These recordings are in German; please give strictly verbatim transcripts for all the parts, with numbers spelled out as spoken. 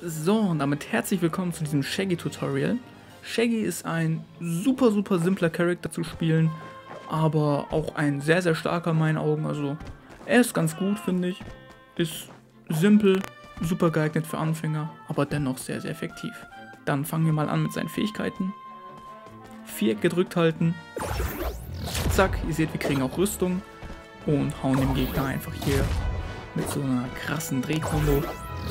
So, und damit herzlich willkommen zu diesem Shaggy-Tutorial. Shaggy ist ein super, super simpler Charakter zu spielen, aber auch ein sehr, sehr starker in meinen Augen. Also, er ist ganz gut, finde ich. Ist simpel, super geeignet für Anfänger, aber dennoch sehr, sehr effektiv. Dann fangen wir mal an mit seinen Fähigkeiten. Viereck gedrückt halten. Zack, ihr seht, wir kriegen auch Rüstung und hauen dem Gegner einfach hier mit so einer krassen Drehkombo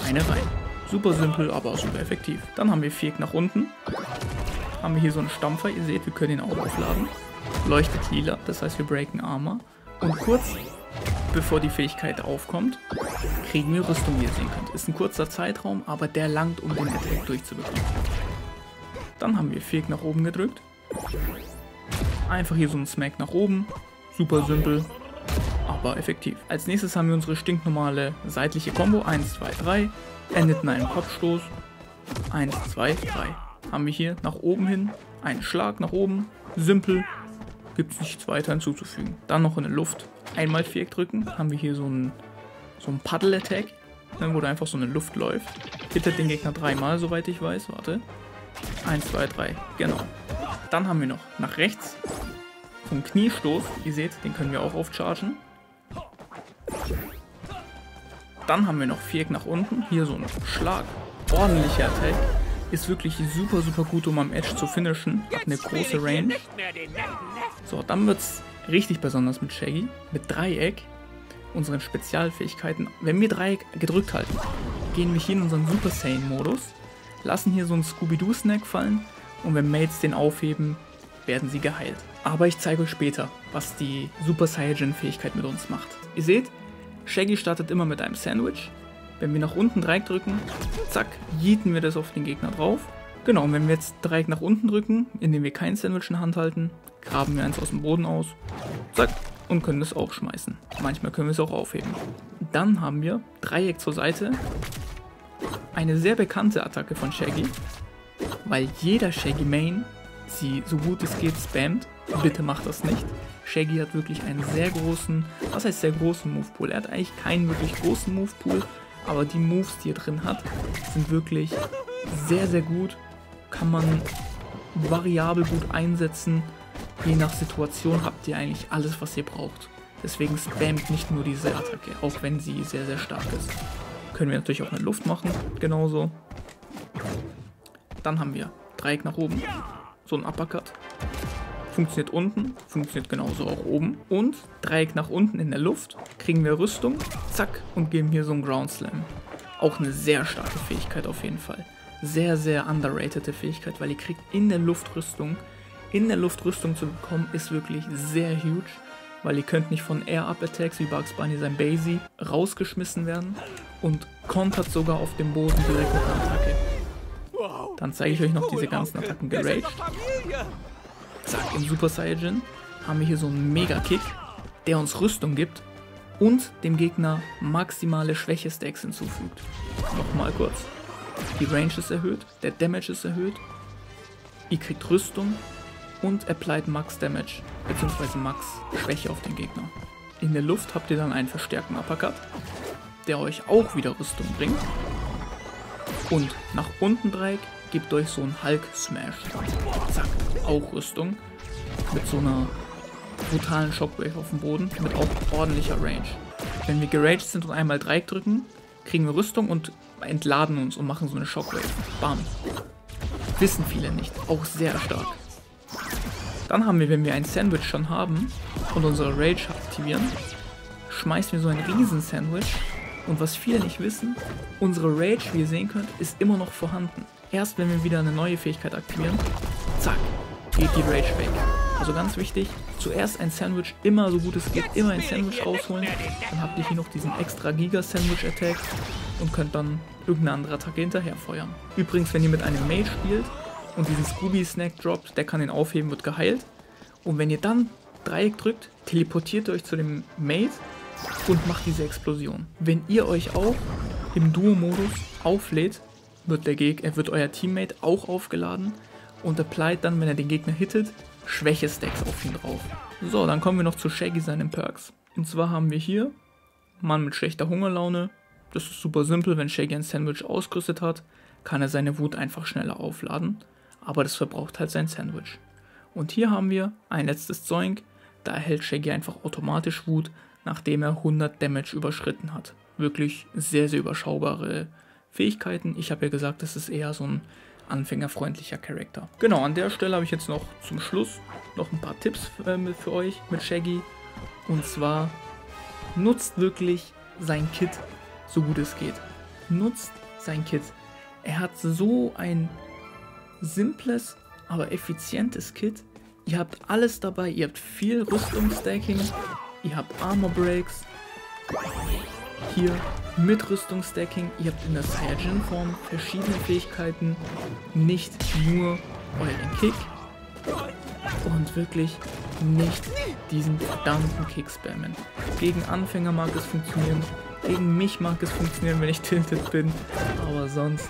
eine rein. Super simpel, aber auch super effektiv. Dann haben wir Viereck nach unten. Haben wir hier so einen Stampfer. Ihr seht, wir können ihn auch aufladen. Leuchtet lila, das heißt, wir breaken Armor. Und kurz bevor die Fähigkeit aufkommt, kriegen wir Rüstung, wie ihr sehen könnt. Ist ein kurzer Zeitraum, aber der langt, um den Attack durchzubekommen. Dann haben wir Viereck nach oben gedrückt. Einfach hier so einen Smack nach oben. Super simpel, aber effektiv. Als nächstes haben wir unsere stinknormale seitliche Combo. eins, zwei, drei. Endet in einem Kopfstoß. eins, zwei, drei. Haben wir hier nach oben hin einen Schlag nach oben. Simpel. Gibt es nichts weiter hinzuzufügen. Dann noch in der Luft einmal Viereck drücken. Haben wir hier so einen, so einen Paddle-Attack, wo da einfach so eine Luft läuft. Hittert den Gegner dreimal, soweit ich weiß. Warte. eins, zwei, drei. Genau. Dann haben wir noch nach rechts so einen Kniestoß. Ihr seht, den können wir auch aufchargen. Dann haben wir noch Viereck nach unten. Hier so ein Schlag. Ordentlicher Attack. Ist wirklich super, super gut, um am Edge zu finishen. Hat eine große Range. So, dann wird es richtig besonders mit Shaggy. Mit Dreieck. Unseren Spezialfähigkeiten. Wenn wir Dreieck gedrückt halten, gehen wir hier in unseren Super Saiyan Modus. Lassen hier so einen Scooby Doo Snack fallen. Und wenn Mates den aufheben, werden sie geheilt. Aber ich zeige euch später, was die Super Saiyan Fähigkeit mit uns macht. Ihr seht, Shaggy startet immer mit einem Sandwich. Wenn wir nach unten Dreieck drücken, zack, yeeten wir das auf den Gegner drauf. Genau, und wenn wir jetzt Dreieck nach unten drücken, indem wir kein Sandwich in der Hand halten, graben wir eins aus dem Boden aus, zack, und können das auch schmeißen. Manchmal können wir es auch aufheben. Dann haben wir Dreieck zur Seite. Eine sehr bekannte Attacke von Shaggy, weil jeder Shaggy Main sie so gut es geht spammt. Bitte macht das nicht. Shaggy hat wirklich einen sehr großen, was heißt sehr großen Movepool? Er hat eigentlich keinen wirklich großen Movepool, aber die Moves, die er drin hat, sind wirklich sehr, sehr gut. Kann man variabel gut einsetzen. Je nach Situation habt ihr eigentlich alles, was ihr braucht. Deswegen spammt nicht nur diese Attacke, auch wenn sie sehr, sehr stark ist. Können wir natürlich auch in der Luft machen, genauso. Dann haben wir Dreieck nach oben. So ein Uppercut. Funktioniert unten, funktioniert genauso auch oben. Und Dreieck nach unten in der Luft, kriegen wir Rüstung, zack, und geben hier so einen Ground Slam. Auch eine sehr starke Fähigkeit auf jeden Fall. Sehr, sehr underratede Fähigkeit, weil ihr kriegt in der Luft Rüstung. In der Luft Rüstung zu bekommen, ist wirklich sehr huge, weil ihr könnt nicht von Air-Up-Attacks wie Bugs Bunny sein Basie rausgeschmissen werden und kontert sogar auf dem Boden direkt mit einer Attacke. Dann zeige ich euch noch diese ganzen Attacken geraged. Zack, im Super Saiyan haben wir hier so einen Mega-Kick, der uns Rüstung gibt und dem Gegner maximale Schwäche-Stacks hinzufügt. Nochmal kurz. Die Range ist erhöht, der Damage ist erhöht, ihr kriegt Rüstung und applied Max Damage bzw. Max Schwäche auf den Gegner. In der Luft habt ihr dann einen verstärkten Uppercut, der euch auch wieder Rüstung bringt. Und nach unten Dreieck gebt euch so einen Hulk-Smash. Zack, auch Rüstung. Mit so einer brutalen Shockwave auf dem Boden. Mit auch ordentlicher Range. Wenn wir geraged sind und einmal Dreieck drücken, kriegen wir Rüstung und entladen uns und machen so eine Shockwave. Bam. Wissen viele nicht. Auch sehr stark. Dann haben wir, wenn wir ein Sandwich schon haben und unsere Rage aktivieren, schmeißen wir so ein Riesen-Sandwich. Und was viele nicht wissen, unsere Rage, wie ihr sehen könnt, ist immer noch vorhanden. Erst wenn wir wieder eine neue Fähigkeit aktivieren, zack, geht die Rage weg. Also ganz wichtig, zuerst ein Sandwich, immer so gut es geht, immer ein Sandwich rausholen. Dann habt ihr hier noch diesen extra Giga-Sandwich-Attack und könnt dann irgendeine andere Attacke hinterher feuern. Übrigens, wenn ihr mit einem Mage spielt und diesen Scooby-Snack droppt, der kann ihn aufheben, wird geheilt. Und wenn ihr dann Dreieck drückt, teleportiert ihr euch zu dem Mage und macht diese Explosion. Wenn ihr euch auch im Duo-Modus auflädt, wird, der Gegner, wird euer Teammate auch aufgeladen und applied dann, wenn er den Gegner hittet, Schwäche-Stacks auf ihn drauf. So, dann kommen wir noch zu Shaggy seinen Perks. Und zwar haben wir hier Mann mit schlechter Hungerlaune, Das ist super simpel, wenn Shaggy ein Sandwich ausgerüstet hat, kann er seine Wut einfach schneller aufladen, aber das verbraucht halt sein Sandwich. Und hier haben wir ein letztes Zoink, da erhält Shaggy einfach automatisch Wut, nachdem er hundert Damage überschritten hat. Wirklich sehr, sehr überschaubare Fähigkeiten. Ich habe ja gesagt, das ist eher so ein anfängerfreundlicher Charakter. Genau, an der Stelle habe ich jetzt noch zum Schluss noch ein paar Tipps für, für euch mit Shaggy. Und zwar, nutzt wirklich sein Kit, so gut es geht. Nutzt sein Kit. Er hat so ein simples, aber effizientes Kit. Ihr habt alles dabei, ihr habt viel Rüstungsstacking, ihr habt Armor Breaks, hier mit Rüstungsstacking, ihr habt in der Saiyajin-Form verschiedene Fähigkeiten, nicht nur euren Kick und wirklich nicht diesen verdammten Kick spammen. Gegen Anfänger mag es funktionieren, gegen mich mag es funktionieren, wenn ich tilted bin, aber sonst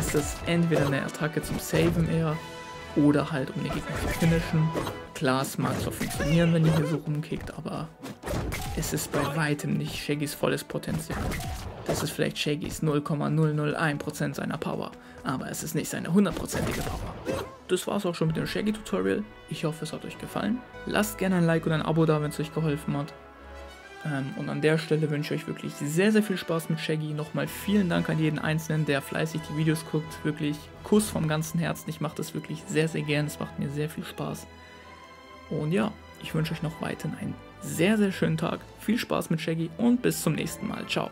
ist das entweder eine Attacke zum Saven eher oder halt um den Gegner zu finishen. Klar, es mag zwar funktionieren, wenn ihr hier so rumkickt, aber es ist bei weitem nicht Shaggys volles Potenzial. Das ist vielleicht Shaggys null Komma null null eins Prozent seiner Power, aber es ist nicht seine hundertprozentige Power. Das war's auch schon mit dem Shaggy-Tutorial. Ich hoffe, es hat euch gefallen. Lasst gerne ein Like und ein Abo da, wenn es euch geholfen hat. Ähm, und an der Stelle wünsche ich euch wirklich sehr, sehr viel Spaß mit Shaggy. Nochmal vielen Dank an jeden Einzelnen, der fleißig die Videos guckt. Wirklich Kuss vom ganzen Herzen. Ich mache das wirklich sehr, sehr gern. Es macht mir sehr viel Spaß. Und ja, ich wünsche euch noch weiterhin einen sehr, sehr schönen Tag. Viel Spaß mit Shaggy und bis zum nächsten Mal. Ciao.